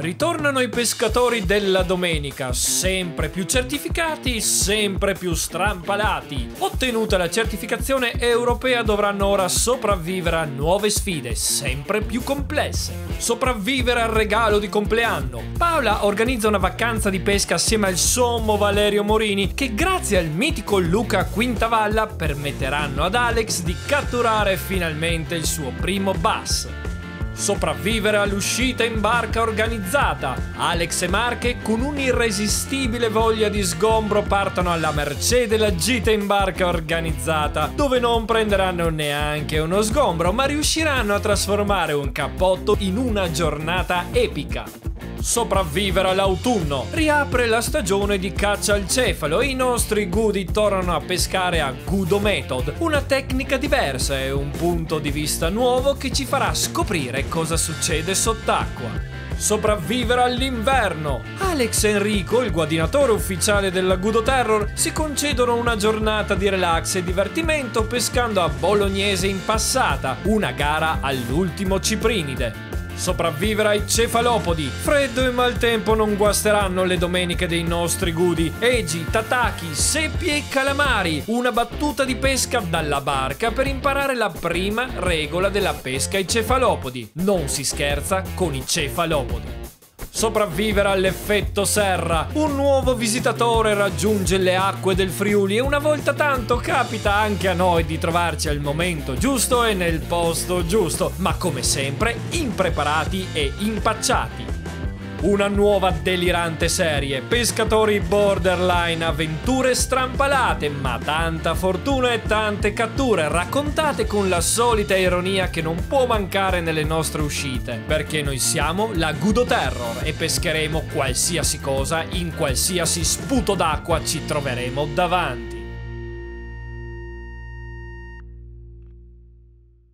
Ritornano i pescatori della domenica, sempre più certificati, sempre più strampalati. Ottenuta la certificazione europea dovranno ora sopravvivere a nuove sfide, sempre più complesse. Sopravvivere al regalo di compleanno. Paola organizza una vacanza di pesca assieme al sommo Valerio Morini, che grazie al mitico Luca Quintavalla permetteranno ad Alex di catturare finalmente il suo primo bass. Sopravvivere all'uscita in barca organizzata. Alex e Marche, con un'irresistibile voglia di sgombro, partono alla mercé della gita in barca organizzata, dove non prenderanno neanche uno sgombro, ma riusciranno a trasformare un cappotto in una giornata epica. Sopravvivere all'autunno. Riapre la stagione di caccia al cefalo e i nostri gudi tornano a pescare a Gudo Method, una tecnica diversa e un punto di vista nuovo che ci farà scoprire cosa succede sott'acqua. Sopravvivere all'inverno. Alex e Enrico, il guadinatore ufficiale della Gudoterror, si concedono una giornata di relax e divertimento pescando a Bolognese in passata, una gara all'ultimo ciprinide. Sopravvivere ai cefalopodi. Freddo e maltempo non guasteranno le domeniche dei nostri gudi. Egi, tataki, seppie e calamari. Una battuta di pesca dalla barca per imparare la prima regola della pesca ai cefalopodi. Non si scherza con i cefalopodi. Sopravvivere all'effetto serra. Un nuovo visitatore raggiunge le acque del Friuli e una volta tanto capita anche a noi di trovarci al momento giusto e nel posto giusto, ma come sempre impreparati e impacciati. Una nuova delirante serie, pescatori borderline, avventure strampalate, ma tanta fortuna e tante catture, raccontate con la solita ironia che non può mancare nelle nostre uscite, perché noi siamo la Gudoterror e pescheremo qualsiasi cosa, in qualsiasi sputo d'acqua ci troveremo davanti.